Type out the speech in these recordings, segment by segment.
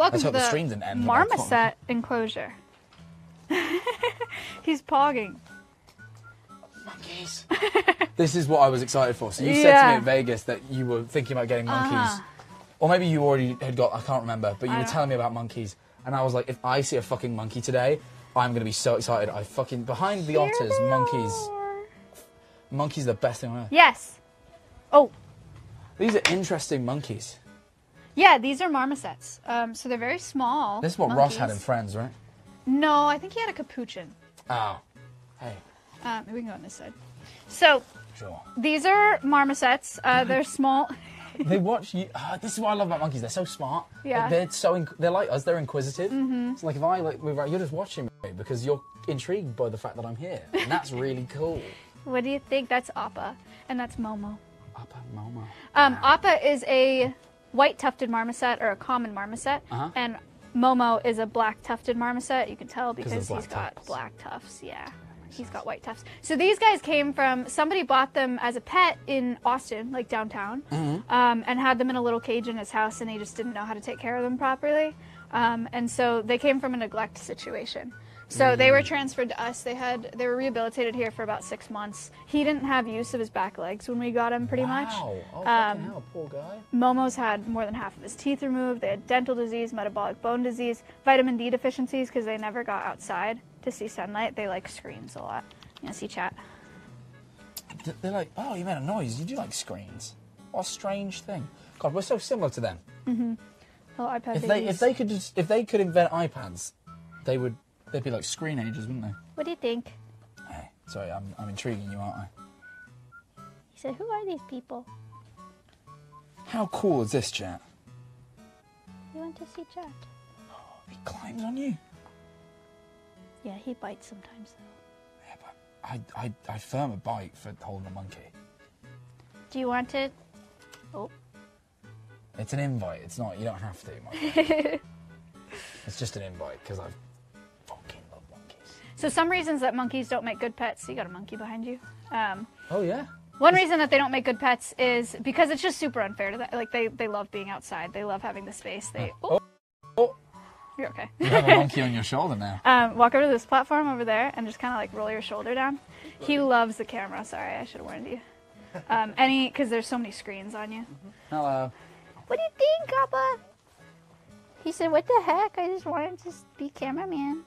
Welcome to the marmoset enclosure. He's pogging. Monkeys. This is what I was excited for. So you said to me in Vegas that you were thinking about getting monkeys. Or maybe you already had got, I can't remember, but you were telling me about monkeys. And I was like, if I see a fucking monkey today, I'm going to be so excited. I fucking, behind the otters, monkeys. Monkeys are the best thing on earth. Yes. Oh. These are interesting monkeys. Yeah, these are marmosets. So they're very small. This is what monkeys. Ross had in Friends, right? No, I think he had a capuchin. Oh. Hey. We can go on this side. So, these are marmosets. They're small. They watch you. This is what I love about monkeys. They're so smart. Yeah. They're so. They're like us. They're inquisitive. Mm-hmm. So like if I like move out, you're just watching me because you're intrigued by the fact that I'm here, and that's really cool. What do you think? That's Appa, and that's Momo. Appa, Momo. Appa is a white tufted marmoset or a common marmoset, and Momo is a black tufted marmoset. You can tell because he's got black tufts. Yeah. He's got white tufts. So these guys came from, somebody bought them as a pet in Austin, like downtown, and had them in a little cage in his house, and he just didn't know how to take care of them properly. And so they came from a neglect situation. So they were transferred to us. They were rehabilitated here for about 6 months. He didn't have use of his back legs when we got him, pretty much. Oh, fucking hell, poor guy. Momo's had more than half of his teeth removed. They had dental disease, metabolic bone disease, vitamin D deficiencies because they never got outside to see sunlight. They like screens a lot. You know, see chat. They're like, oh, you made a noise. You do like screens. What a strange thing. God, we're so similar to them. Mm-hmm. Oh, iPad babies. If they could invent iPads, they would. They'd be like screen ages, wouldn't they? What do you think? Hey, sorry, I'm intriguing you, aren't I? He said, who are these people? How cool is this, chat? You want to see chat? Oh, he climbs on you. Yeah, he bites sometimes, though. Yeah, but I firm a bite for holding a monkey. Do you want it? Oh. It's an invite. It's not, you don't have to, Mike. It's just an invite, because I've fucking love monkeys. So some reasons that monkeys don't make good pets, you got a monkey behind you. Oh, yeah. One reason that they don't make good pets is because it's just super unfair to them. Like, they love being outside. They love having the space. They... Oh. Oh. You're okay. You have a monkey on your shoulder now. Walk over to this platform over there and just kind of like roll your shoulder down. He loves the camera. Sorry, I should have warned you. Because there's so many screens on you. Hello. What do you think, Appa? He said, what the heck? I just wanted to be cameraman.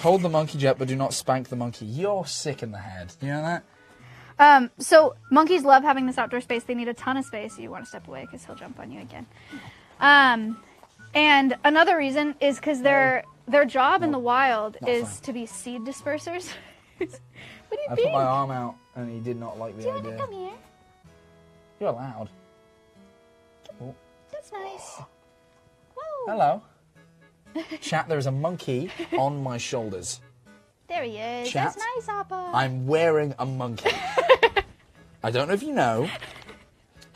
Hold the monkey jet, but do not spank the monkey. You're sick in the head. You know that? So monkeys love having this outdoor space. They need a ton of space. You want to step away because he'll jump on you again. And another reason is because their job in the wild is to be seed dispersers. What do you think? I put my arm out and he did not like the idea. Do you want to come here? You're allowed. Oh. That's nice. Whoa. Hello. Chat, there is a monkey on my shoulders. There he is. Chat, that's nice, Appa. I'm wearing a monkey. I don't know if you know.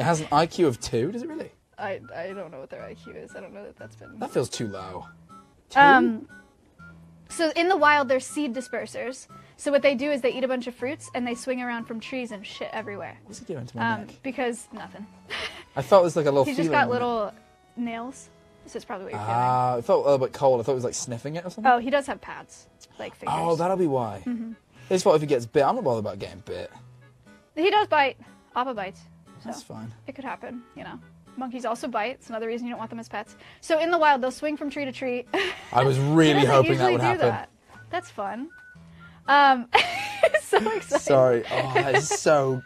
It has an IQ of 2. Does it really? I don't know what their IQ is. I don't know that that's been... That feels too low. Two? So in the wild, they're seed dispersers. So what they do is they eat a bunch of fruits, and they swing around from trees and shit everywhere. What's he doing to my neck? Because nothing. I felt it was like a little feeling. He's just got little nails. So it's probably what you're feeling. I felt a little bit cold. I thought it was like sniffing it or something. Oh, he does have pads. Like fingers. Oh, that'll be why. Mm-hmm. It's what if he gets bit. I'm not bothered about getting bit. He does bite. Appa bites. So that's fine. It could happen, you know. Monkeys also bite. It's another reason you don't want them as pets. So in the wild, they'll swing from tree to tree. I was really hoping that would happen. That's fun. So exciting. Sorry. Oh, that's so...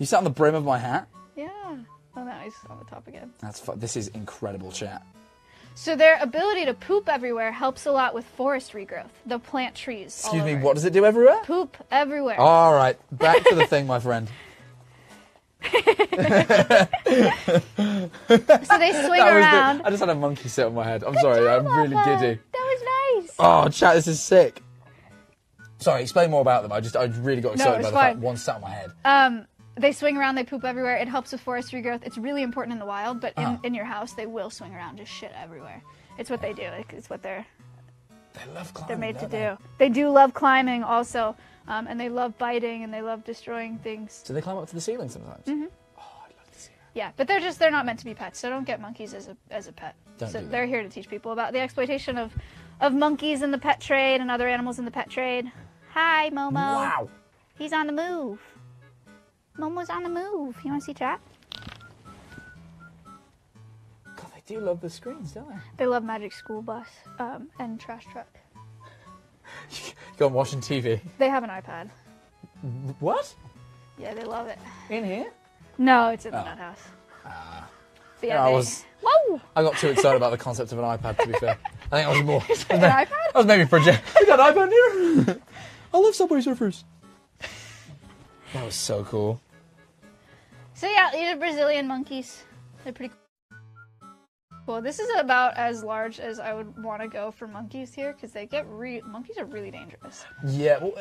You sat on the brim of my hat? Yeah. Oh, now he's on the top again. That's fun. This is incredible, chat. So their ability to poop everywhere helps a lot with forest regrowth. They'll plant trees Excuse me, what does it do everywhere? Poop everywhere. All right. Back to the thing, my friend. So they swing around. I just had a monkey sit on my head. I'm sorry, I'm really giddy. That was nice. Oh, chat, this is sick. Sorry, explain more about them. I really got excited by the fact one sat on my head. They swing around, they poop everywhere. It helps with forest regrowth. It's really important in the wild, but in your house, they will swing around, just shit everywhere. It's what they do. It's what they love climbing, they're made to do. They do love climbing also. And they love biting and they love destroying things. So they climb up to the ceiling sometimes? Mm-hmm. Oh, I'd love to see that. Yeah, but they're not meant to be pets, so don't get monkeys as a pet. They're here to teach people about the exploitation of monkeys in the pet trade and other animals in the pet trade. Hi, Momo. Wow. He's on the move. Momo's on the move. You want to see Trap? God, they do love the screens, don't they? They love Magic School Bus and Trash Truck. You go on watching TV. They have an iPad. What? Yeah, they love it. In here? No, it's in the nut house. Yeah, Whoa! I got too excited about the concept of an iPad, to be fair. I think I was more... An iPad? I was maybe project. We got an iPad here? I love Subway Surfers. That was so cool. So yeah, these are Brazilian monkeys. They're pretty cool. This is about as large as I would want to go for monkeys here, because they get monkeys are really dangerous. Yeah, well,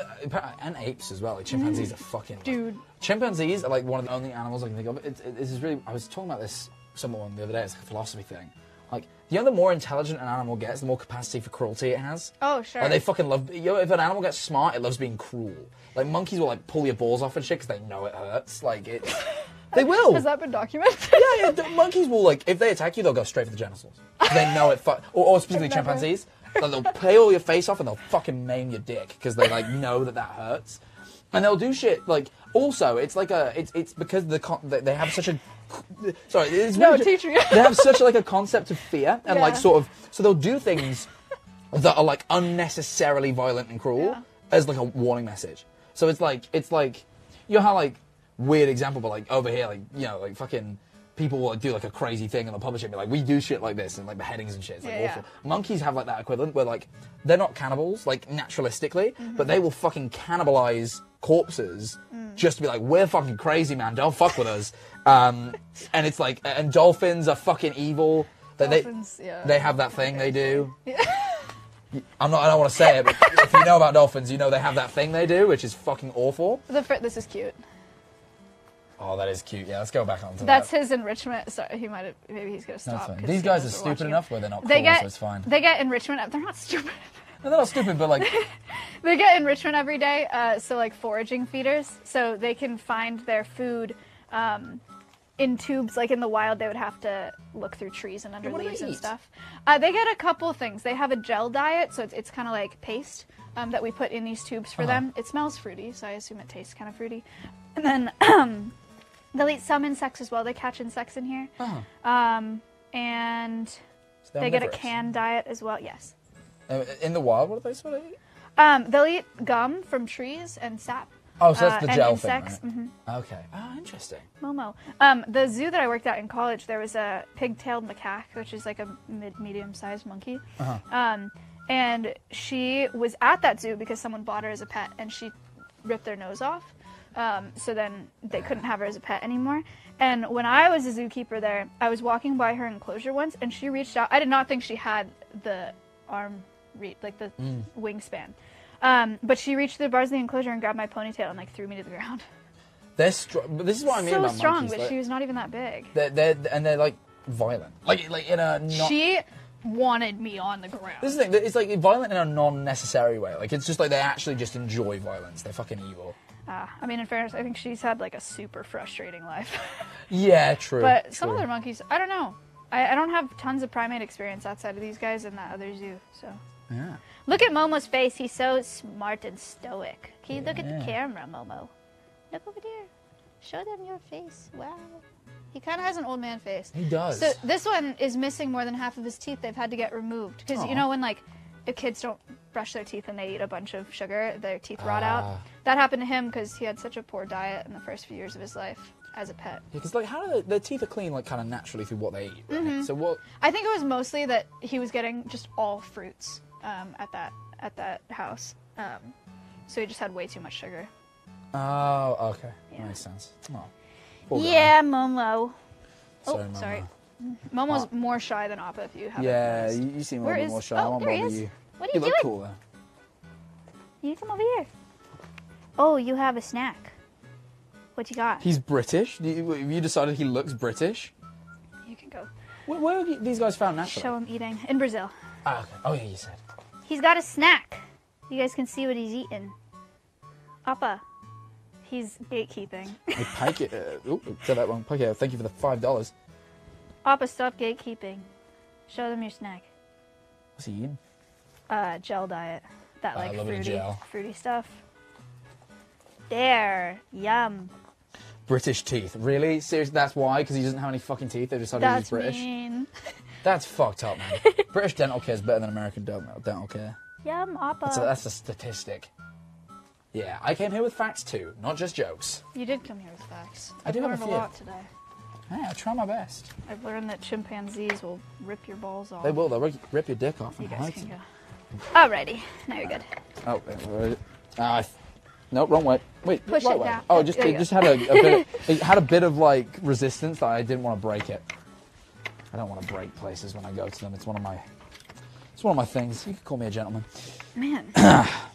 and apes as well. Like, chimpanzees are fucking... Dude. Like, chimpanzees are like one of the only animals I can think of. This is really... I was talking about this someone the other day. It's like a philosophy thing. Like, you know, the more intelligent an animal gets, the more capacity for cruelty it has. Oh, sure. Like, they fucking love... You know, if an animal gets smart, it loves being cruel. Like, monkeys will, like, pull your balls off and shit because they know it hurts. Like, it... They will! Has that been documented? Yeah, yeah, monkeys will, like... If they attack you, they'll go straight for the genitals. They know it... Or specifically chimpanzees. Like, they'll peel your face off and they'll fucking maim your dick because they, like, know that that hurts. And they'll do shit, like... Also, it's like a... It's because they have such a... Sorry, it's no teaching. They have such like a concept of fear and like sort of, so they'll do things that are like unnecessarily violent and cruel as like a warning message. So it's like you know how like weird example, but like over here, like you know, like fucking people will do like a crazy thing and they'll publish it and be like, we do shit like this and like beheadings and shit. It's like awful. Monkeys have like that equivalent where like they're not cannibals like naturalistically, but they will fucking cannibalize corpses just to be like, we're fucking crazy, man, don't fuck with us. And it's like, and dolphins are fucking evil. Dolphins, they have that thing they do. Yeah. I don't want to say it, but if you know about dolphins, you know they have that thing they do, which is fucking awful. This is cute. Oh, that is cute. Yeah, let's go back onto that. That's his enrichment. Sorry, he might have, maybe he's going to stop. These guys are stupid enough where they're not cool, so it's fine. They get enrichment. They're not stupid. No, they're not stupid, but like... They get enrichment every day, so like foraging feeders. So they can find their food in tubes. Like in the wild, they would have to look through trees and under leaves and stuff. They get a couple things. They have a gel diet, so it's kind of like paste that we put in these tubes for them. It smells fruity, so I assume it tastes kind of fruity. And then they'll eat some insects as well. They catch insects in here. And so they get a canned diet as well, yes. In the wild, what do they sort of eat? They'll eat gum from trees and sap. Oh, so that's the gel thing, right? Okay. Oh, interesting. Momo. The zoo that I worked at in college, there was a pigtailed macaque, which is like a medium-sized monkey. And she was at that zoo because someone bought her as a pet, and she ripped their nose off. So then they couldn't have her as a pet anymore. And when I was a zookeeper there, I was walking by her enclosure once, and she reached out. I did not think she had the arm... like the wingspan, but she reached the bars of the enclosure and grabbed my ponytail and like threw me to the ground. They're strong, but this is what I mean about monkeys. So strong, but like, she was not even that big. They're like violent, like in a not... She wanted me on the ground. This is the thing, it's like violent in a non-necessary way. Like it's just like they actually just enjoy violence. They're fucking evil. I mean, in fairness, I think she's had like a super frustrating life. Yeah, true. But some other monkeys, I don't know. I don't have tons of primate experience outside of these guys in that other zoo, so. Yeah. Look at Momo's face. He's so smart and stoic. Can you look at the camera, Momo? Look over there. Show them your face. Wow. He kind of has an old man face. He does. So this one is missing more than half of his teeth. They've had to get removed. Because you know when like the kids don't brush their teeth and they eat a bunch of sugar, their teeth rot out. That happened to him because he had such a poor diet in the first few years of his life. As a pet. Because, like, how do their teeth are clean, like, kind of naturally through what they eat, right? So what... I think it was mostly that he was getting just all fruits at that house. So he just had way too much sugar. Oh, okay. Yeah. Makes sense. Oh, yeah, Momo. Sorry, Momo. Sorry. Momo's more shy than Appa, if you haven't noticed. Yeah, you seem a little bit more shy. Oh, there he is. You. What are you doing? You look cool, though. You come over here. Oh, you have a snack. What you got? He's British? You decided he looks British? You can go. Where were these guys found naturally? Show him eating. In Brazil. Oh, okay. Oh, yeah, you said. He's got a snack. You guys can see what he's eating. Appa, He's gatekeeping. Hey, Pike, said that wrong. Pike, thank you for the $5. Appa, stop gatekeeping. Show them your snack. What's he eating? Gel diet. That like fruity stuff. There, yum. British teeth, really? Seriously, that's why? Because he doesn't have any fucking teeth. They decided to use British. Mean. That's fucked up, man. British dental care is better than American dental care. Yum, Appa. That's a statistic. Yeah, I came here with facts too, not just jokes. You did come here with facts. I do have a few. I learned a lot today. Hey, I try my best. I've learned that chimpanzees will rip your balls off. They will. They'll rip your dick off. You guys can go. Alrighty, now you're good. Oh, no, wrong way. Wait, push right it way. Down. Oh, it just had a bit. Of, it had a bit of like resistance that I didn't want to break it. I don't want to break places when I go to them. It's one of my things. You could call me a gentleman. Man.